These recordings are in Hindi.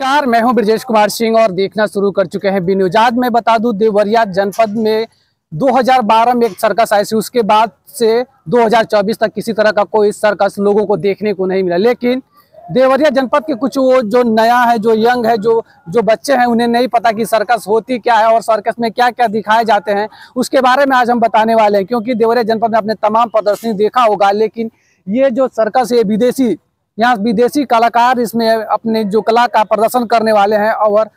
नमस्कार, मैं हूं ब्रजेश कुमार सिंह और देखना शुरू कर चुके हैं बी न्यूज। आज मैं बता दूं, देवरिया जनपद में 2012 में एक सर्कस आई थी। उसके बाद से 2024 तक किसी तरह का कोई सर्कस लोगों को देखने को नहीं मिला। लेकिन देवरिया जनपद के कुछ वो जो नया है, जो यंग है, जो बच्चे हैं, उन्हें नहीं पता कि सर्कस होती क्या है और सर्कस में क्या क्या दिखाए जाते हैं। उसके बारे में आज हम बताने वाले हैं, क्योंकि देवरिया जनपद में आपने तमाम प्रदर्शनी देखा होगा, लेकिन ये जो सर्कस है विदेशी कलाकार इसमें अपने जो कला का प्रदर्शन करने वाले हैं। और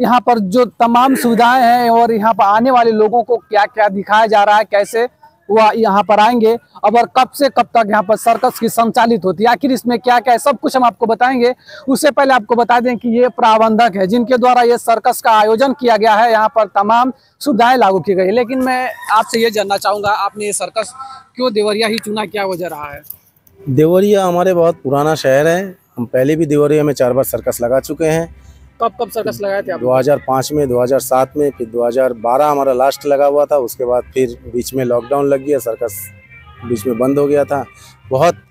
यहाँ पर जो तमाम सुविधाएं हैं और यहाँ पर आने वाले लोगों को क्या क्या दिखाया जा रहा है, कैसे वह यहाँ पर आएंगे और कब से कब तक यहाँ पर सर्कस की संचालित होती है, आखिर इसमें क्या क्या है, सब कुछ हम आपको बताएंगे। उससे पहले आपको बता दें कि ये प्रबंधक है जिनके द्वारा ये सर्कस का आयोजन किया गया है। यहाँ पर तमाम सुविधाएं लागू की गई। लेकिन मैं आपसे ये जानना चाहूँगा, आपने ये सर्कस क्यों देवरिया ही चुना, क्या वजह रहा है? देवरिया हमारे बहुत पुराना शहर है। हम पहले भी देवरिया में 4 बार सर्कस लगा चुके हैं। कब कब सर्कस लगाए थे आप? 2005 में, 2007 में, फिर 2012 हमारा लास्ट लगा हुआ था। उसके बाद फिर बीच में लॉकडाउन लग गया, सर्कस बीच में बंद हो गया था। बहुत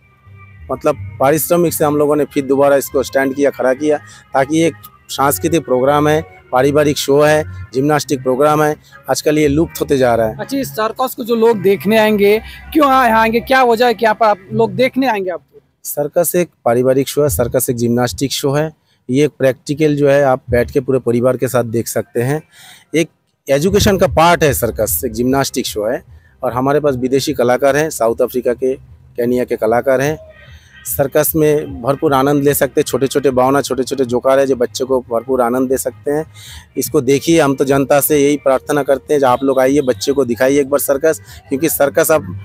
मतलब पारिश्रमिक से हम लोगों ने फिर दोबारा इसको स्टैंड किया, खड़ा किया, ताकि एक सांस्कृतिक प्रोग्राम है, पारिवारिक शो है, जिम्नास्टिक प्रोग्राम है। आजकल ये लुप्त होते जा रहा है। अच्छा, इस सर्कस को जो लोग देखने आएंगे, क्यों आएंगे, क्या वजह है कि आप लोग देखने आएंगे? आपको सर्कस एक पारिवारिक शो है, सर्कस एक जिम्नास्टिक शो है। ये एक प्रैक्टिकल जो है, आप बैठ के पूरे परिवार के साथ देख सकते हैं। एक एजुकेशन का पार्ट है सर्कस, एक जिम्नास्टिक शो है। और हमारे पास विदेशी कलाकार हैं, साउथ अफ्रीका के, केनिया के कलाकार हैं। सर्कस में भरपूर आनंद ले सकते हैं। छोटे छोटे भावना, छोटे छोटे जोकार है जो बच्चों को भरपूर आनंद दे सकते हैं। इसको देखिए। हम तो जनता से यही प्रार्थना करते हैं जो आप लोग आइए, बच्चे को दिखाइए एक बार सर्कस, क्योंकि सर्कस अब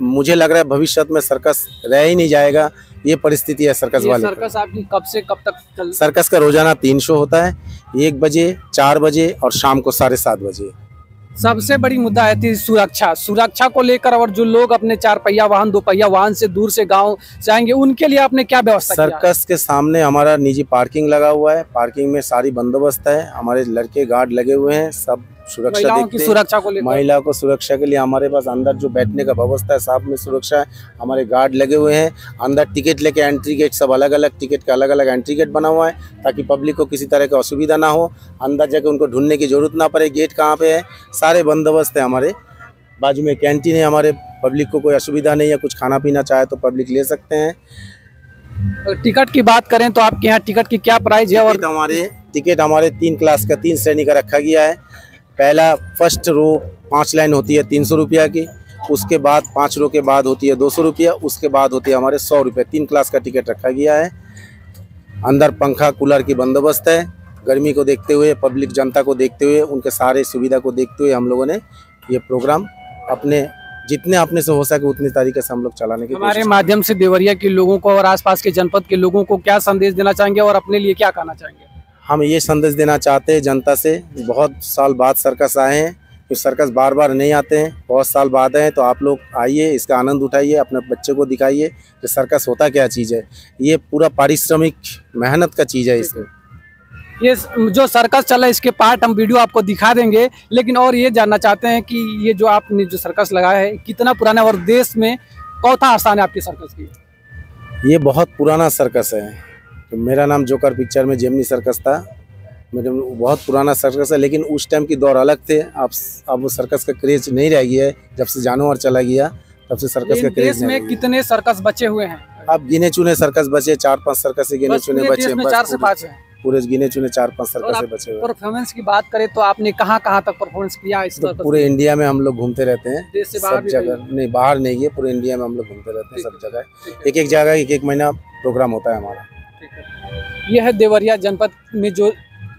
मुझे लग रहा है भविष्य में सर्कस रह ही नहीं जाएगा। ये परिस्थिति है सर्कस वाले। सर्कस आपकी कब से कब तक चल? सर्कस का रोजाना 3 शो होता है, 1 बजे, 4 बजे और शाम को 7:30 बजे। सबसे बड़ी मुद्दा है थी सुरक्षा को लेकर, और जो लोग अपने 4 पहिया वाहन, 2 पहिया वाहन से दूर से गांव जाएंगे, उनके लिए आपने क्या व्यवस्था? सर्कस के सामने हमारा निजी पार्किंग लगा हुआ है। पार्किंग में सारी बंदोबस्त है, हमारे लड़के गार्ड लगे हुए हैं, सब सुरक्षा देखते हैं। सुरक्षा को लेकर, महिला को सुरक्षा के लिए हमारे पास अंदर जो बैठने का व्यवस्था है, साथ में सुरक्षा है, हमारे गार्ड लगे हुए हैं। अंदर टिकट लेके एंट्री गेट, सब अलग अलग टिकट का अलग अलग एंट्री गेट बना हुआ है, ताकि पब्लिक को किसी तरह की असुविधा ना हो। अंदर जाके उनको ढूंढने की जरूरत ना पड़े गेट कहाँ पे है। सारे बंदोबस्त है। हमारे बाजू में कैंटीन है, हमारे पब्लिक को कोई असुविधा नहीं है। कुछ खाना पीना चाहे तो पब्लिक ले सकते हैं। टिकट की बात करें तो आपके यहाँ टिकट की क्या प्राइस है? और हमारे टिकट हमारे 3 क्लास का, 3 श्रेणी का रखा गया है। पहला फर्स्ट रो 5 लाइन होती है 300 रुपया की, उसके बाद 5 रो के बाद होती है 200 रुपया, उसके बाद होती है हमारे 100 रुपया। 3 क्लास का टिकट रखा गया है। अंदर पंखा कूलर की बंदोबस्त है। गर्मी को देखते हुए, पब्लिक जनता को देखते हुए, उनके सारे सुविधा को देखते हुए हम लोगों ने ये प्रोग्राम अपने जितने अपने से हो सके उतने तरीके से हम लोग चलाने की कोशिश। हमारे माध्यम से देवरिया के लोगों को और आसपास के जनपद के लोगों को क्या संदेश देना चाहेंगे और अपने लिए क्या कहना चाहेंगे? हम ये संदेश देना चाहते हैं जनता से, बहुत साल बाद सर्कस आए हैं, तो सर्कस बार बार नहीं आते हैं, बहुत साल बाद आए, तो आप लोग आइए, इसका आनंद उठाइए, अपने बच्चे को दिखाइए कि सर्कस होता क्या चीज़ है। ये पूरा पारिश्रमिक मेहनत का चीज़ है। इसमें ये जो सर्कस चला, इसके पार्ट हम वीडियो आपको दिखा देंगे। लेकिन और ये जानना चाहते हैं कि ये जो आपने जो सर्कस लगाया है कितना पुराना, और देश में कौथा स्थान है आपकी सर्कस की? ये बहुत पुराना सर्कस है। मेरा नाम जोकर पिक्चर में जेमनी सर्कस था, मेरे बहुत पुराना सर्कस है। लेकिन उस टाइम की दौर अलग थे। अब वो सर्कस का क्रेज नहीं रह गया है। जब से जानवर चला गया तब से सर्कस का क्रेज नहीं। में कितने सर्कस बचे हुए हैं? अब गिने चुने सर्कस बचे, 4-5 सर्कस गिने चुने बचे हैं, 4 से 5 है पूरे गिने चुने, 4-5 सर्कस से बचे हुए। परफॉर्मेंस की बात करें तो आपने कहाँ तक परफॉर्मेंस किया इस सर्कस? पूरे इंडिया में हम लोग घूमते रहते हैं, सब जगह नहीं, बाहर नहीं है, पूरे इंडिया में हम लोग घूमते रहते हैं, सब जगह, एक एक जगह, एक एक महीना प्रोग्राम होता है हमारा। यह है देवरिया जनपद में जो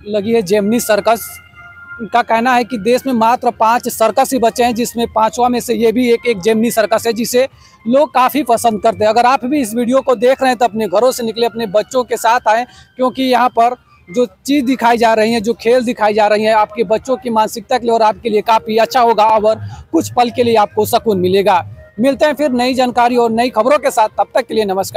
लगी है जेमनी सर्कस। का कहना है कि देश में मात्र 5 सर्कस ही बचे हैं, जिसमें 5वां में से ये भी एक जेमनी सर्कस है, जिसे लोग काफ़ी पसंद करते हैं। अगर आप भी इस वीडियो को देख रहे हैं तो अपने घरों से निकले, अपने बच्चों के साथ आएँ, क्योंकि यहाँ पर जो चीज़ दिखाई जा रही है, जो खेल दिखाई जा रही है, आपके बच्चों की मानसिकता के लिए और आपके लिए काफ़ी अच्छा होगा और कुछ पल के लिए आपको सुकून मिलेगा। मिलते हैं फिर नई जानकारी और नई खबरों के साथ, तब तक के लिए नमस्कार।